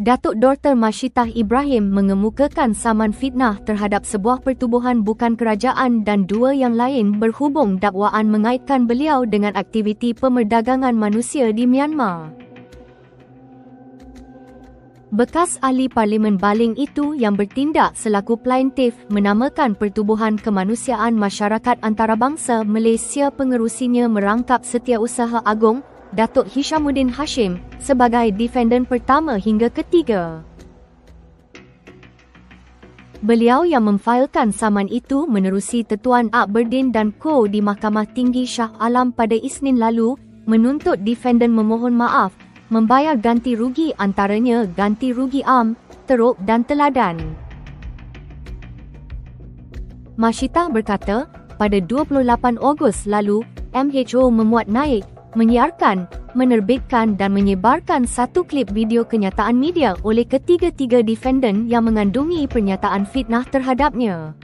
Datuk Dr. Mashitah Ibrahim mengemukakan saman fitnah terhadap sebuah pertubuhan bukan kerajaan dan dua yang lain berhubung dakwaan mengaitkan beliau dengan aktiviti pemerdagangan manusia di Myanmar. Bekas ahli Parlimen Baling itu yang bertindak selaku plaintif menamakan Pertubuhan Kemanusiaan Masyarakat Antarabangsa Malaysia pengerusinya merangkap Setiausaha Agong, Datuk Hishamuddin Hashim sebagai defendant pertama hingga ketiga. Beliau yang memfailkan saman itu menerusi Tetuan Akberdin dan Ko di Mahkamah Tinggi Shah Alam pada Isnin lalu menuntut defendant memohon maaf, membayar ganti rugi antaranya ganti rugi am, teruk dan teladan. Mashitah berkata, pada 28 Ogos lalu, MHO memuat naik menyiarkan, menerbitkan dan menyebarkan satu klip video kenyataan media oleh ketiga-tiga defendant yang mengandungi pernyataan fitnah terhadapnya.